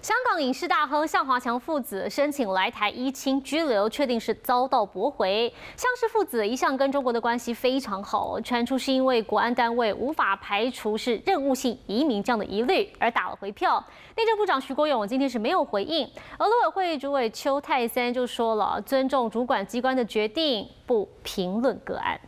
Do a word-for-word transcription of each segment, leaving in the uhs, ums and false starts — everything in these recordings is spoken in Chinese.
香港影视大亨向华强父子申请来台依亲居留，确定是遭到驳回。向氏父子一向跟中国的关系非常好，传出是因为国安单位无法排除是任务性移民这样的疑虑而打了回票。内政部长徐国勇今天是没有回应，而陆委会主委邱泰三就说了，尊重主管机关的决定，不评论个案。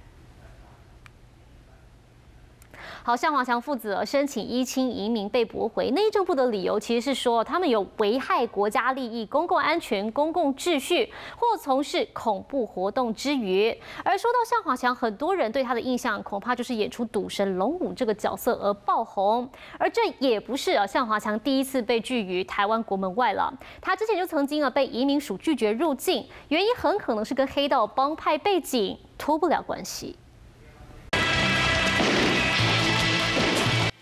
好，向华强父子申请依亲移民被驳回，内政部的理由其实是说他们有危害国家利益、公共安全、公共秩序或从事恐怖活动之余。而说到向华强，很多人对他的印象恐怕就是演出赌神龙武这个角色而爆红，而这也不是啊向华强第一次被拒于台湾国门外了。他之前就曾经啊被移民署拒绝入境，原因很可能是跟黑道帮派背景脱不了关系。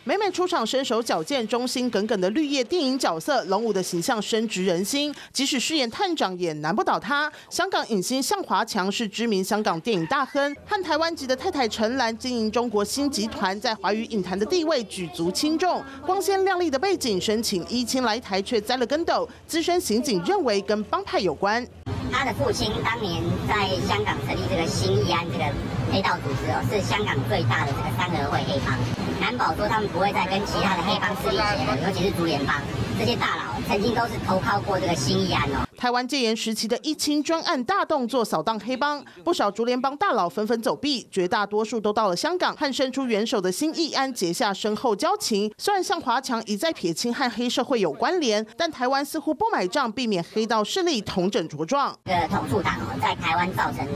每每出场身手矫健、忠心耿耿的绿叶电影角色，龙武的形象深植人心。即使饰演探长，也难不倒他。香港影星向华强是知名香港电影大亨，和台湾籍的太太陈岚经营中国新集团，在华语影坛的地位举足轻重。光鲜亮丽的背景，申请依亲来台却栽了跟斗。资深刑警认为跟帮派有关。他的父亲当年在香港成立这个新义安这个黑道组织哦，是香港最大的这个三合会黑帮。 难保说他们不会再跟其他的黑帮势力结合，尤其是竹联帮这些大佬，曾经都是投靠过这个新义安哦。台湾戒严时期的依亲专案大动作扫荡黑帮，不少竹联帮大佬纷纷走避，绝大多数都到了香港，和伸出援手的新义安结下深厚交情。虽然向华强一再撇清和黑社会有关联，但台湾似乎不买账，避免黑道势力统整茁壮。这个统促党哦，在台湾造成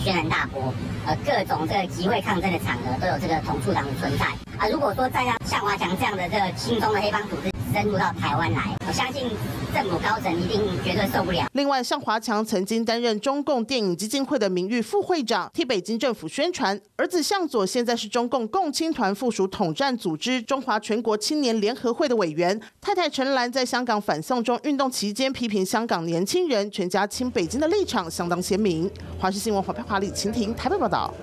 轩然大波，呃，各种这个集会抗争的场合都有这个统促党的存在。 啊，如果说再让向华强这样的这个心中的黑帮组织深入到台湾来，我相信政府高层一定绝对受不了。另外，向华强曾经担任中共电影基金会的名誉副会长，替北京政府宣传。儿子向佐现在是中共共青团附属统战组织中华全国青年联合会的委员。太太陈岚在香港反送中运动期间批评香港年轻人全家亲北京的立场相当鲜明。华视新闻黄佩华、李晴婷台北报道。